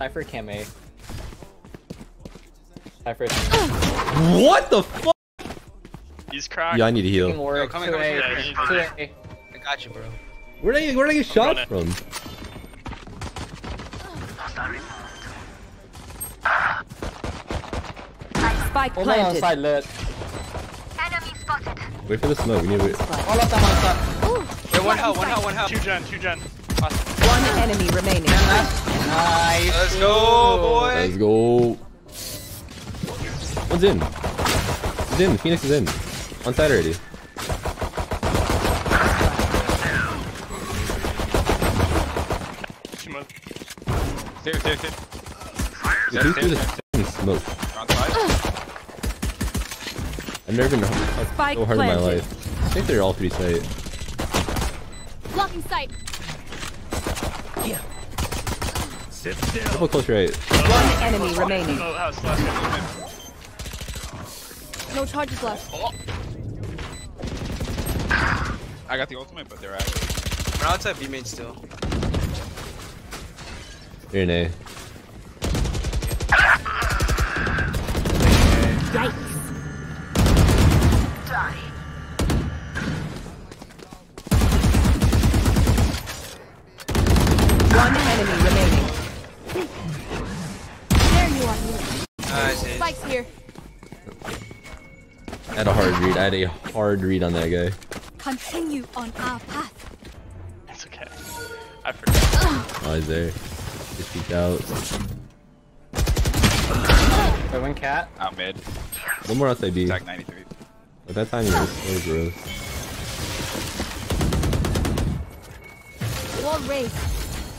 Cypher cam A. Cypher cam A. What the fuck? He's cracked. Yeah, I need to heal. Yo, come I got you, bro. Where did I get shot from? Spike planted. Enemy spotted. Wait for the smoke. We need to wait. All of them on top. Wait, one health. Two gen. One enemy remaining. Nice. Let's go, boy. Let's go. One's in. He's in. Phoenix is in. On side already. There. Smoke. I've never been so hard in my life. I think they're all three sight. Blocking sight. Yeah. Sit still. Double close right. One enemy remaining. No charges left. Oh. I got the ultimate, but they're out. We're outside B main still. You're an A. One enemy remaining. There you are. Nice. Spike's here. I had a hard read. I had a hard read on that guy. Continue on our path. That's okay. I forgot. Oh, he's there. Just peeked out. Wait, one cat. Out mid. One more outside B. Attack 93. At that time, he was so gross. Wall race.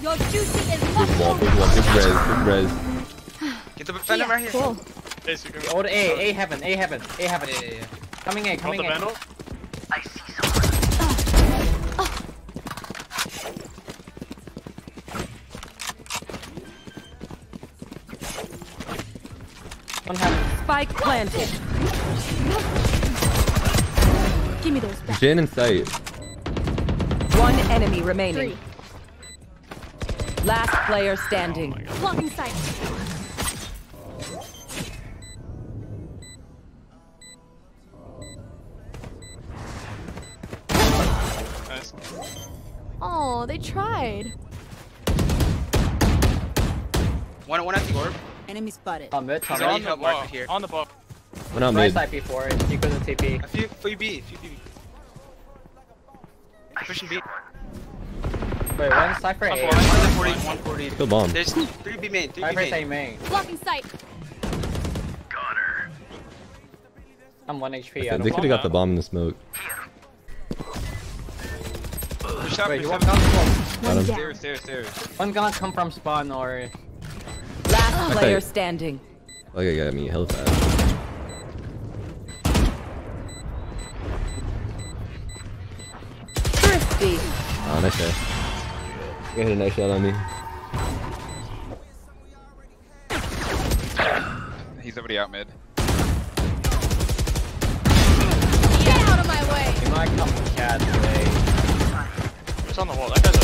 Your juicy is much more. Big res. Get the venom right here. Cool. Old A heaven. Yeah. Coming in. I see someone. One heaven. Spike planted. Give me those back. Jin in sight. One enemy remaining. Three. Last player standing. Blocking sight. Nice. Oh, they tried. One at the orb. Enemy spotted. On the wall. On the ball. One on mid. Right side before. It's equal to TP. A few B. Pushing B. Wait, one's Cypher A. 140. Still bomb. There's 3B main. Cypher's A main. Blocking sight. Got her. I'm 1 HP. They could have got the bomb in the smoke. Wait, one gone. One gone come from spawn or... Last player standing. Okay, got me. Hell fast. Thirsty. Oh, nice guy. You hit a nice shot on me. He's already out mid. Get out of my way! He might come from Chad today. It's on the wall. That guy's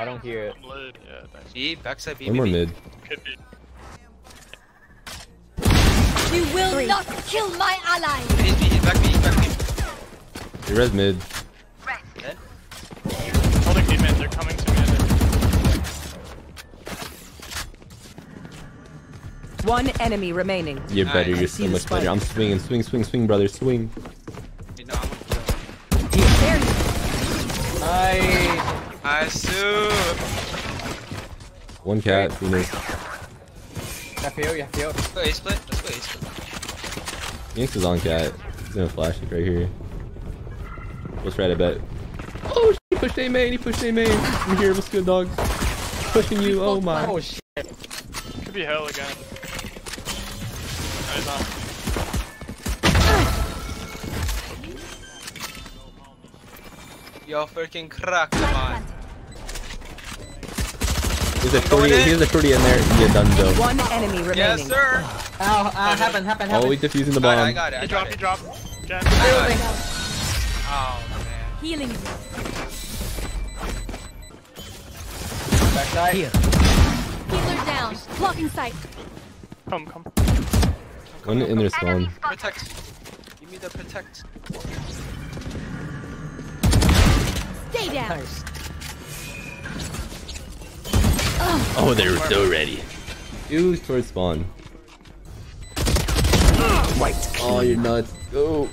I don't hear it. Yeah, B, backside B. One more mid. Could be. You will not kill my ally! He's back B. He res mid. Holding B mid, they're coming to mid. One enemy remaining. You're better, you're so much better. I'm swing, brother, swing. I sue. One cat, Phoenix. Yeah, PO. Let's play A split. Phoenix is on cat. He's gonna flash it right here. Let's try to bet. Oh, he pushed A main. I'm here. What's good, dog? Pushing you. Oh my. Oh shit. Could be hell again. No, he's on. Yo, freaking crack, come on. There's a 40 in there. You're done, though. One enemy remaining. Yes, sir. Happen. Always defusing the bomb. I got it. He dropped. Oh man. Healing. Backside. Here. Healer down. Blocking sight. Come. One in their spawn. Protect. Give me the protect. Stay down. Nice. Oh, they were so ready. Two towards spawn. White. Oh, you're nuts. Go.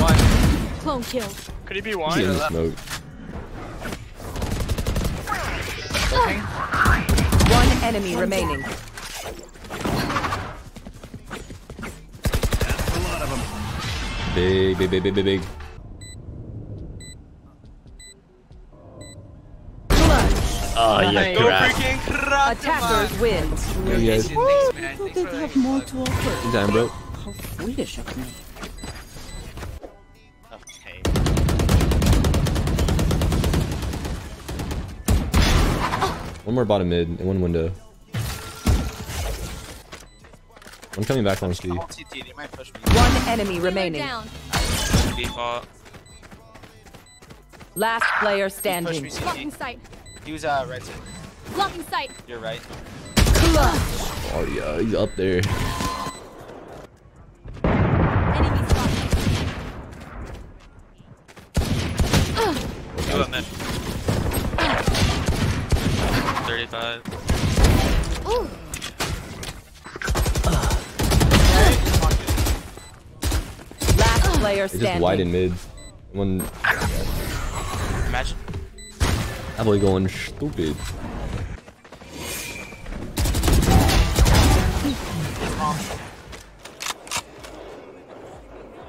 One. Clone kill. Could he be one? He's in the smoke. One enemy remaining. That's a lot of them. Big. Oh, nice. Attackers win. Yes. I thought they'd have more to offer. Damn, bro. How foolish of me. Okay. One more bottom mid and one window. I'm coming back on Steve. One enemy remaining. Last player standing. Use right side. Blocking sight. You're right. Oh yeah, he's up there. Enemy spotted. Go up, man. 35. Ooh. Last player standing. Just wide in mid. One. Imagine. That boy going stupid.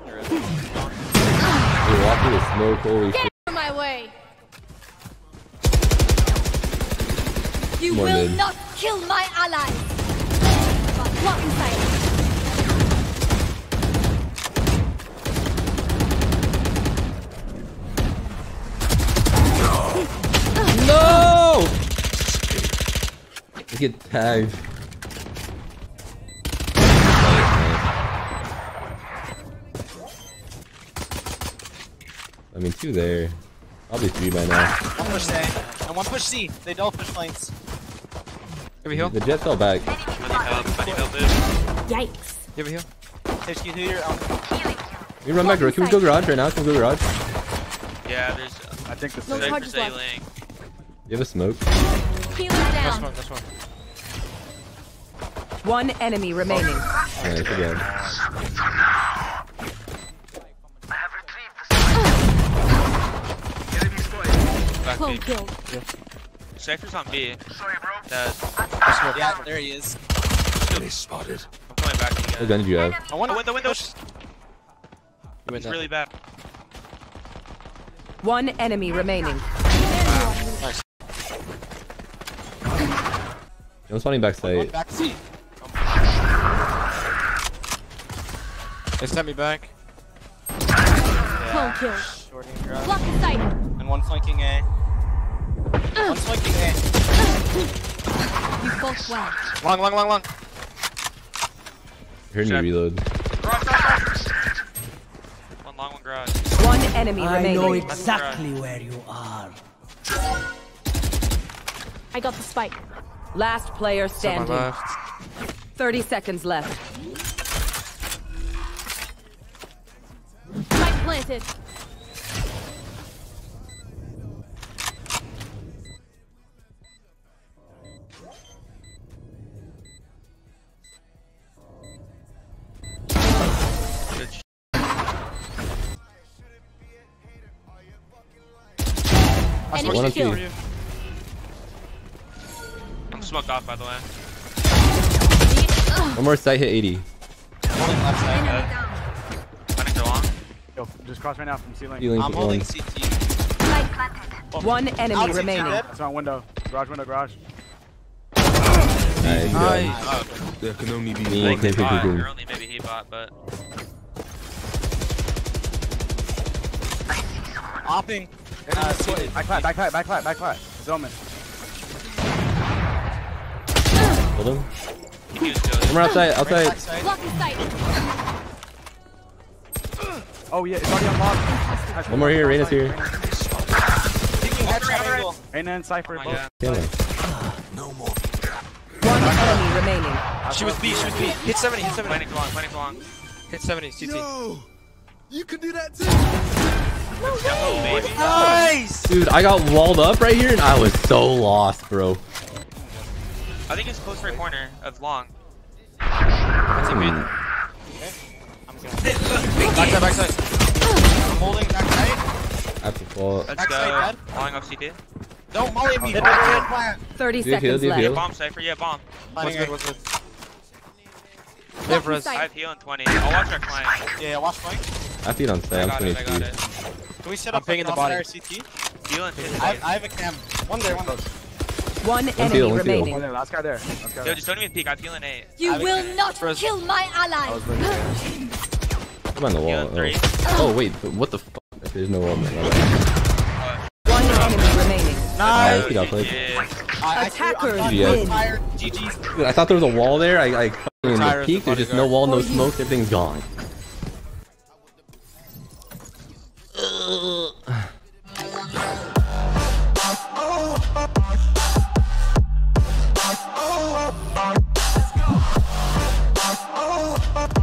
You're walking with smoke, holy shit. Get out of my way! You will not kill my ally! Walk inside. No! I get tagged. I mean, two there. Probably three by now. One push A and one push C. They don't push flanks. Give me heal. The jet fell back. Yikes. Give me heal. Excuse me, you're out. Can we run back? Can we go garage right now? Can we go garage? Yeah, there's. I think this is sailing. You have a smoke. Healer down. One enemy remaining. Alright, again. Clone kill. Cypher's on B. Sorry, bro. Yeah, there he is. He's spotted. I'm coming back again. What gun did you have? I want to win the windows. It's really bad. One enemy remaining. Nice. I'm spawning backside. They sent me back. Yeah. Kill. Short hand grab. Block the sight. And one flanking A. One flanking A. You both well. Long. Heard me reload. One long, one garage. One enemy remaining. I know exactly where you are. I got the spike. Last player standing. 30 seconds left. Spike planted. Enemy killed. I'm smoked off, by the way. One more sight hit 80. Holding left side. Running to long. Yo, just cross right now from ceiling. I'm holding CT. One enemy remaining. That's on window. Garage. Nice. There can only be one. There only maybe he bought, but. Hopping. Back clap. Zoman. Hold him. Come outside. Blocking sight. Oh yeah, it's already unlocked. One more here, Reyna's here. Reyna and Cypher both. No more. One enemy remaining. She was B, she was B. Hit 70, hit 70. Planning long, planning long. Hit 70, CT. No! You could do that too! No way. Nice! Dude, I got walled up right here and I was so lost, bro. I think it's close right corner of long. That's a man. Okay. I'm just gonna backside, backside. I'm holding backside. I have to fall. Let's go. Falling off CT. Don't molly me. 30 seconds left. Yeah, bomb, Cypher. Yeah, bomb. What's good, what's good? I have heal in 20. I'll watch our client. Yeah, watch flank. I feed on Sam. I got it, I got it. Can we set up ping in the bottom? I have a cam. One there, one close. One enemy remaining. One there, last guy there. Yo, just don't even peek. I'm feeling 8. You will not kill my ally. I'm on the wall. Oh wait, what the fuck? There's no wall on that. One enemy remaining. Nice. Attackers win. GG. I thought there was a wall there. I peeked. There's just no wall, no smoke. Everything's gone. Let's go.